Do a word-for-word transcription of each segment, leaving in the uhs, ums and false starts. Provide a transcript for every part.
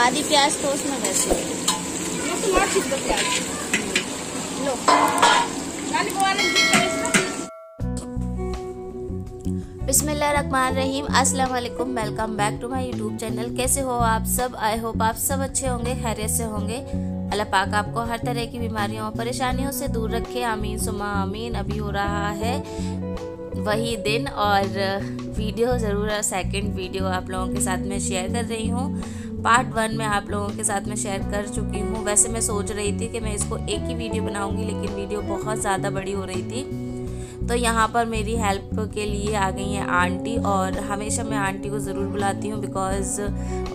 आधी प्याज तो उसमें वैसे लो। बिस्मिल्लाहिर्रहमानिर्रहीम। अस्सलामुअलैकुम। Welcome back to my YouTube channel. कैसे हो आप सब? आई होप आप सब अच्छे होंगे, खैरियत से होंगे। अल्लाह पाक आपको हर तरह की बीमारियों और परेशानियों से दूर रखे, आमीन सुमा आमीन। अभी हो रहा है वही दिन और वीडियो ज़रूर सेकंड वीडियो आप लोगों के साथ में शेयर कर रही हूँ। पार्ट वन में आप लोगों के साथ में शेयर कर चुकी हूँ। वैसे मैं सोच रही थी कि मैं इसको एक ही वीडियो बनाऊँगी, लेकिन वीडियो बहुत ज़्यादा बड़ी हो रही थी, तो यहाँ पर मेरी हेल्प के लिए आ गई हैं आंटी। और हमेशा मैं आंटी को ज़रूर बुलाती हूँ बिकॉज़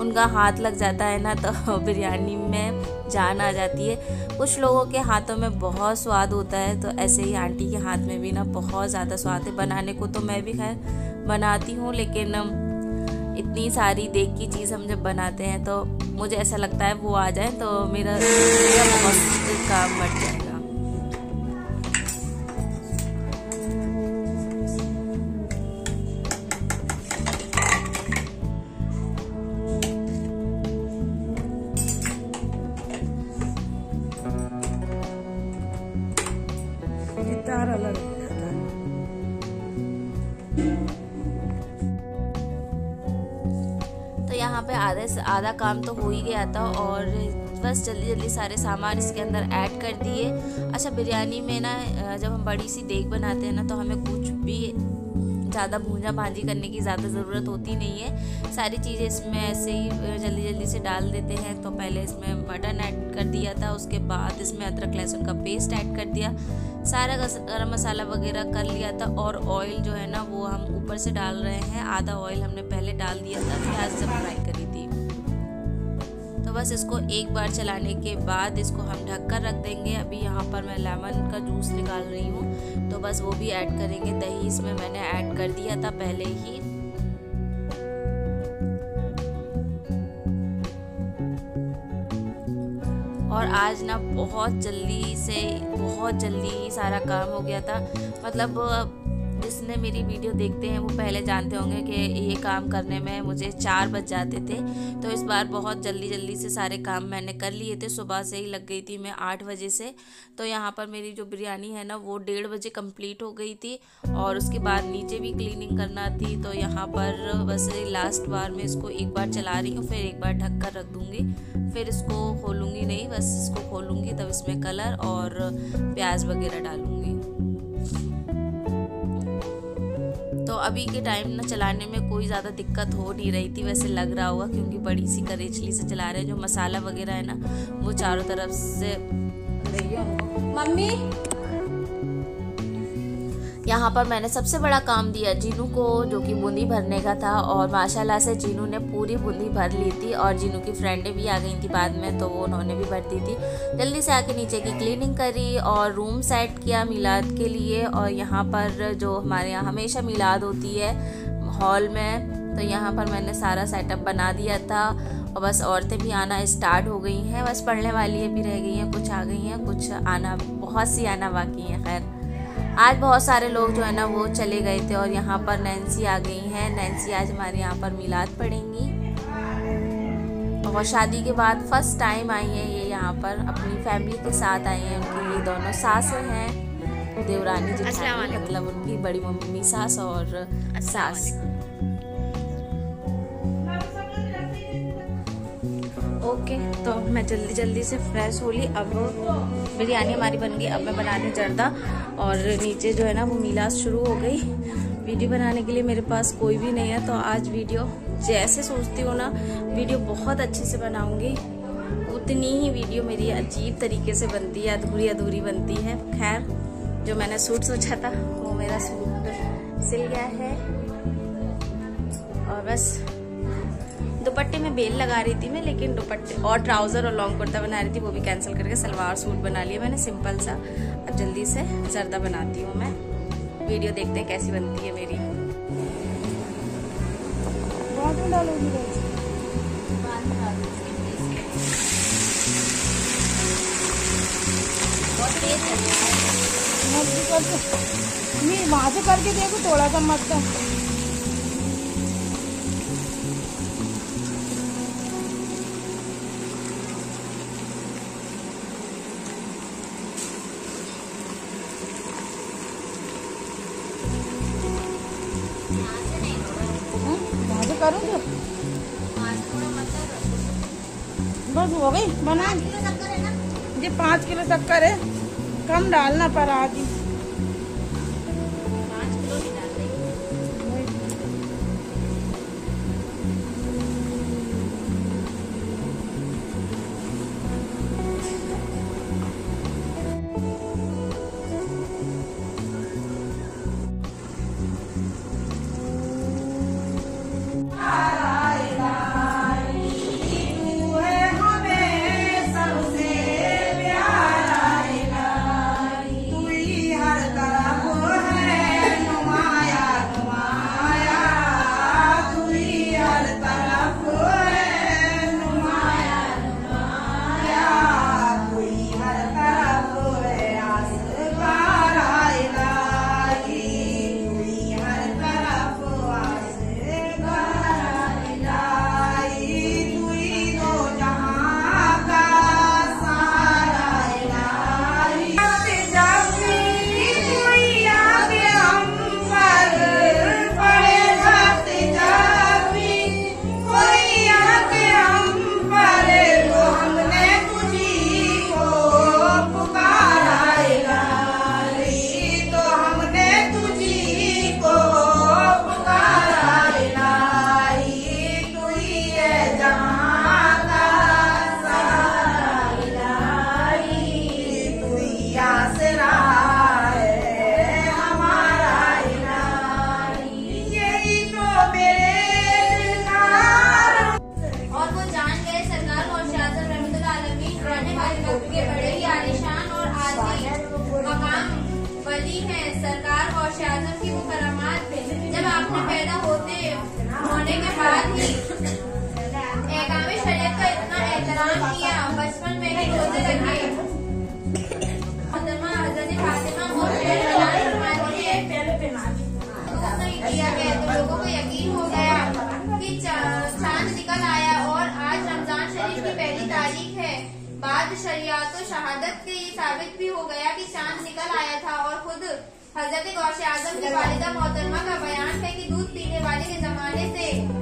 उनका हाथ लग जाता है ना, तो बिरयानी में जान आ जाती है। कुछ लोगों के हाथों में बहुत स्वाद होता है, तो ऐसे ही आंटी के हाथ में भी ना बहुत ज़्यादा स्वाद है। बनाने को तो मैं भी खैर बनाती हूँ, लेकिन इतनी सारी देख की चीज़ हम जब बनाते हैं तो मुझे ऐसा लगता है वो आ जाए तो मेरा बहुत काम बढ़ जाए। तो यहाँ पे आधे आधा काम तो हो ही गया था और बस जल्दी जल्दी सारे सामान इसके अंदर ऐड कर दिए। अच्छा, बिरयानी में ना जब हम बड़ी सी देग बनाते हैं ना, तो हमें कुछ भी ज़्यादा भूंजा भांजी करने की ज़्यादा ज़रूरत होती नहीं है। सारी चीज़ें इसमें ऐसे ही जल्दी जल्दी से डाल देते हैं। तो पहले इसमें मटन ऐड कर दिया था, उसके बाद इसमें अदरक लहसुन का पेस्ट ऐड कर दिया, सारा गरम मसाला वगैरह कर लिया था। और ऑयल जो है ना वो हम ऊपर से डाल रहे हैं। आधा ऑयल हमने पहले डाल दिया था, प्याज जब फ्राई करी थी। तो बस इसको एक बार चलाने के बाद इसको हम ढक कर रख देंगे। अभी यहाँ पर मैं लेमन का जूस निकाल रही हूँ, तो बस वो भी ऐड करेंगे। दही इसमें मैंने ऐड कर दिया था पहले ही। और आज ना बहुत जल्दी से बहुत जल्दी सारा काम हो गया था। मतलब जिसने मेरी वीडियो देखते हैं वो पहले जानते होंगे कि ये काम करने में मुझे चार बज जाते थे, तो इस बार बहुत जल्दी जल्दी से सारे काम मैंने कर लिए थे। सुबह से ही लग गई थी मैं आठ बजे से। तो यहाँ पर मेरी जो बिरयानी है ना वो डेढ़ बजे कंप्लीट हो गई थी और उसके बाद नीचे भी क्लीनिंग करना थी। तो यहाँ पर बस लास्ट बार मैं इसको एक बार चला रही हूँ, फिर एक बार ढक कर रख दूँगी, फिर इसको खोलूँगी नहीं, बस इसको खोलूँगी तब इसमें कलर और प्याज वगैरह डालूँगी। तो अभी के टाइम ना चलाने में कोई ज़्यादा दिक्कत हो नहीं रही थी, वैसे लग रहा होगा क्योंकि बड़ी सी करेचली से चला रहे हैं। जो मसाला वगैरह है ना वो चारों तरफ से। मम्मी यहाँ पर मैंने सबसे बड़ा काम दिया जीनू को, जो कि बूंदी भरने का था। और माशाल्लाह से जीनू ने पूरी बूंदी भर ली थी और जीनू की फ्रेंडें भी आ गई थी बाद में, तो वो उन्होंने भी भर दी थी। जल्दी से आके नीचे की क्लीनिंग करी और रूम सेट किया मीलाद के लिए। और यहाँ पर जो हमारे यहाँ हमेशा मीलाद होती है हॉल में, तो यहाँ पर मैंने सारा सेटअप बना दिया था। और बस औरतें भी आना स्टार्ट हो गई हैं, बस पढ़ने वाली भी रह गई हैं, कुछ आ गई हैं, कुछ आना बहुत सी आना बाकी हैं। खैर आज बहुत सारे लोग जो है ना वो चले गए थे। और यहाँ पर नैन्सी आ गई हैं। नैन्सी आज हमारे यहाँ पर मीलाद पढ़ेंगी और शादी के बाद फर्स्ट टाइम आई हैं ये यहाँ पर अपनी फैमिली के साथ आई हैं। उनकी ये दोनों सास हैं, देवरानी जी, मतलब उनकी बड़ी मम्मी सास और सास। ओके okay, तो मैं जल्दी जल्दी से फ्रेश हो ली। अब बिरयानी हमारी बन गई, अब मैं बनाने चढ़ता और नीचे जो है ना वो मीलाद शुरू हो गई। वीडियो बनाने के लिए मेरे पास कोई भी नहीं है, तो आज वीडियो जैसे सोचती हूँ ना वीडियो बहुत अच्छे से बनाऊँगी, उतनी ही वीडियो मेरी अजीब तरीके से बनती है, अधूरी अधूरी बनती है। खैर जो मैंने सूट सोचा था वो मेरा सूट सिल गया है। और बस दुपट्टे में बेल लगा रही थी मैं, लेकिन दुपट्टे और ट्राउज़र और लॉन्ग कुर्ता बना रही थी, वो भी कैंसिल करके सलवार सूट बना लिया मैंने सिंपल सा। अब जल्दी से जर्दा बनाती हूँ मैं, वीडियो देखते हैं कैसी बनती है मेरी। वहाँ से करके देखो थोड़ा सा मत करूँ तो बस हो गई बना। जी पाँच किलो शक्कर है, कम डालना पर आदि शहादत के ये साबित भी हो गया कि चांद निकल आया था। और खुद हजरत गौसे आजम की वालिदा मोहतरमा का बयान है कि दूध पीने वाले के जमाने से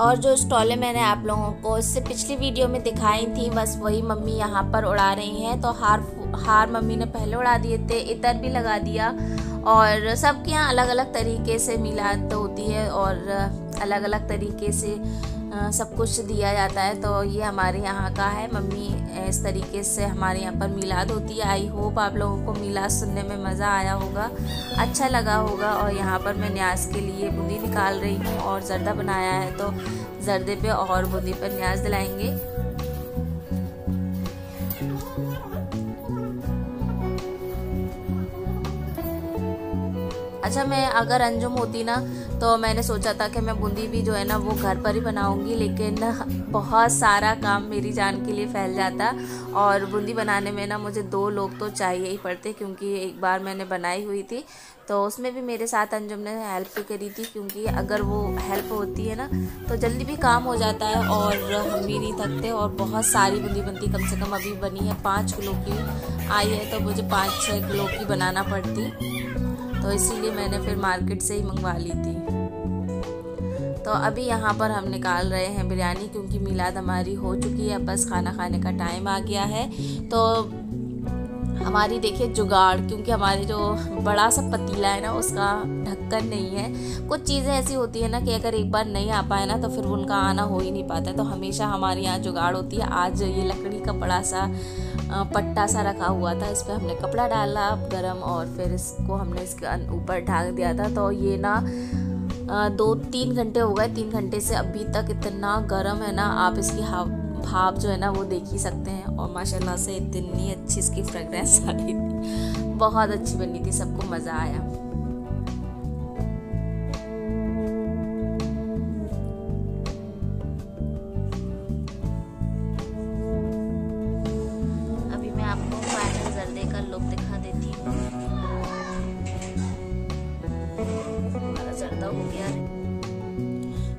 और जो स्टॉलें मैंने आप लोगों को इससे पिछली वीडियो में दिखाई थी बस वही मम्मी यहाँ पर उड़ा रही हैं। तो हार हार मम्मी ने पहले उड़ा दिए थे, इतर भी लगा दिया। और सबके यहाँ अलग अलग तरीके से मिलाद होती है और अलग अलग तरीके से सब कुछ दिया जाता है। तो ये हमारे यहाँ का है, मम्मी इस तरीके से हमारे यहाँ पर मिलाद होती है। आई होप आप लोगों को मिलाद सुनने में मज़ा आया होगा, अच्छा लगा होगा। और यहाँ पर मैं न्याज के लिए बूंदी निकाल रही हूँ और जर्दा बनाया है, तो जर्दे पे और बूंदी पर न्याज दिलाएंगे। अच्छा मैं अगर अंजुम होती ना तो मैंने सोचा था कि मैं बूंदी भी जो है ना वो घर पर ही बनाऊंगी, लेकिन बहुत सारा काम मेरी जान के लिए फैल जाता और बूंदी बनाने में ना मुझे दो लोग तो चाहिए ही पड़ते, क्योंकि एक बार मैंने बनाई हुई थी तो उसमें भी मेरे साथ अंजुम ने हेल्प भी करी थी, क्योंकि अगर वो हेल्प होती है ना तो जल्दी भी काम हो जाता है और हम भी नहीं थकते। और बहुत सारी बूंदी बनती, कम से कम अभी बनी है पाँच किलो की आई है, तो मुझे पाँच छः किलो की बनाना पड़ती, तो इसीलिए मैंने फिर मार्केट से ही मंगवा ली थी। तो अभी यहाँ पर हम निकाल रहे हैं बिरयानी, क्योंकि मिलाद हमारी हो चुकी है, बस खाना खाने का टाइम आ गया है। तो हमारी देखिए जुगाड़, क्योंकि हमारे जो बड़ा सा पतीला है ना उसका ढक्कन नहीं है। कुछ चीज़ें ऐसी होती है ना कि अगर एक बार नहीं आ पाए ना तो फिर उनका आना हो ही नहीं पाता, तो हमेशा हमारे यहाँ जुगाड़ होती है। आज ये लकड़ी का बड़ा सा पट्टा सा रखा हुआ था, इस पर हमने कपड़ा डाला गरम और फिर इसको हमने इसके ऊपर ढाक दिया था। तो ये ना दो तीन घंटे हो गए, तीन घंटे से अभी तक इतना गर्म है ना, आप इसकी हाँ भाप जो है ना वो देख ही सकते हैं। और माशाल्लाह से इतनी अच्छी इसकी फ्रेगरेंस आ रही थी, बहुत अच्छी बनी थी, सबको मज़ा आया। अभी मैं आपको फाइनल जर्दे का लुक दिखा देती हूँ। हमारा जर्दा हो गया है।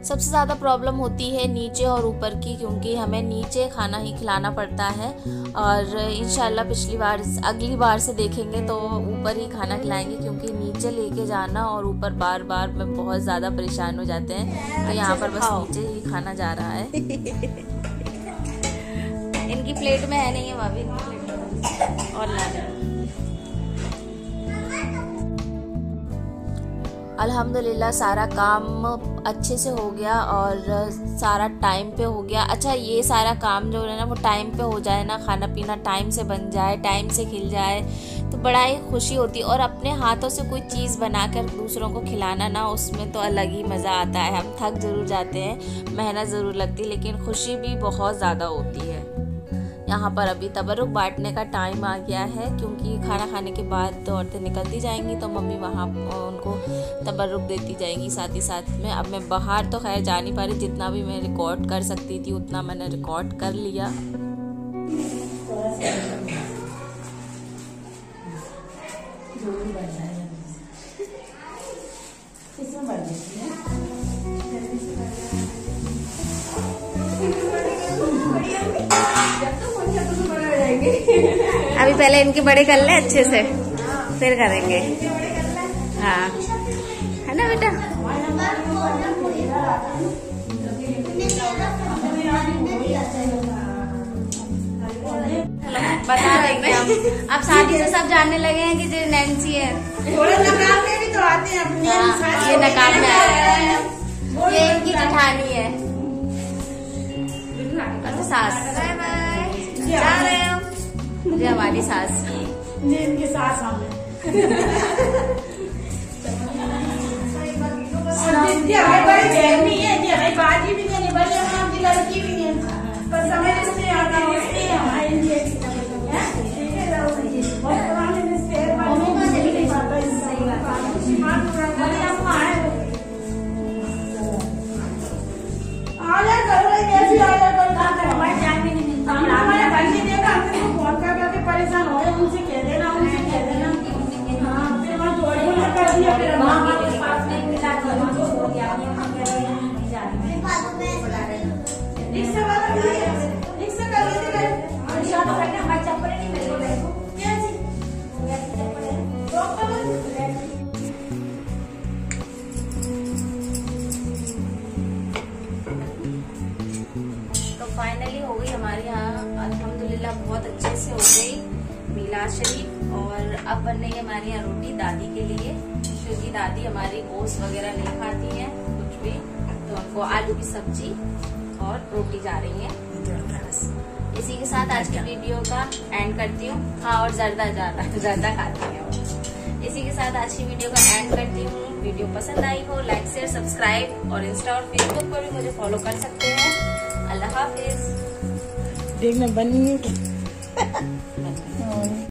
सबसे ज़्यादा प्रॉब्लम होती है नीचे और ऊपर की, क्योंकि हमें नीचे खाना ही खिलाना पड़ता है और इंशाल्लाह पिछली बार अगली बार से देखेंगे तो ऊपर ही खाना खिलाएंगे, क्योंकि नीचे लेके जाना और ऊपर बार बार में बहुत ज़्यादा परेशान हो जाते हैं। तो यहाँ पर बस नीचे ही खाना जा रहा है। इनकी प्लेट में है नहीं है भाभी, इनकी प्लेट में और ला रहे हैं। अल्हम्दुलिल्लाह सारा काम अच्छे से हो गया और सारा टाइम पे हो गया। अच्छा ये सारा काम जो है ना वो टाइम पे हो जाए ना, खाना पीना टाइम से बन जाए, टाइम से खिल जाए तो बड़ा ही खुशी होती। और अपने हाथों से कोई चीज़ बनाकर दूसरों को खिलाना ना, उसमें तो अलग ही मज़ा आता है। हम थक ज़रूर जाते हैं, मेहनत ज़रूर लगती है, लेकिन खुशी भी बहुत ज़्यादा होती है। यहाँ पर अभी तबरुक बांटने का टाइम आ गया है, क्योंकि खाना खाने के बाद तो औरतें निकलती जाएंगी, तो मम्मी वहाँ उनको तबरुक देती जाएंगी साथ ही साथ में। अब मैं बाहर तो खैर जा नहीं पा रही, जितना भी मैं रिकॉर्ड कर सकती थी उतना मैंने रिकॉर्ड कर लिया। अभी पहले इनके बड़े कर ले अच्छे से, फिर करेंगे। हाँ है ना बेटा, बता देंगे हम। अब शादी से सब जानने लगे हैं कि जो नैन्सी है, नकाब में भी तो आते हैं अपने। ये नकाब में आ रहा है, ये इनकी जेठानी है और सास। बाय बाय, जा रहे हैं मुझे हमारी सास जी, इनकी सास हमें। बाजी भी नहीं, बड़ी हमारी लड़की भी नहीं पर समय से आता है हमारे लिए। बहुत अच्छे से हो गई मीलाद शरीफ। और अब बन रही है हमारे यहाँ रोटी दादी के लिए, क्योंकि दादी हमारी ओट्स वगैरह नहीं खाती है कुछ भी, तो उनको आलू की सब्जी और रोटी जा रही है। इसी के साथ आज की वीडियो का एंड करती हूँ। हाँ और जर्दा जाता जर्दा खाती है। इसी के साथ आज की वीडियो का एंड करती हूँ। वीडियो पसंद आई हो लाइक शेयर सब्सक्राइब, और इंस्टा और फेसबुक पर भी मुझे फॉलो कर सकते हैं। अल्लाह हाफिज। देखना बनी है।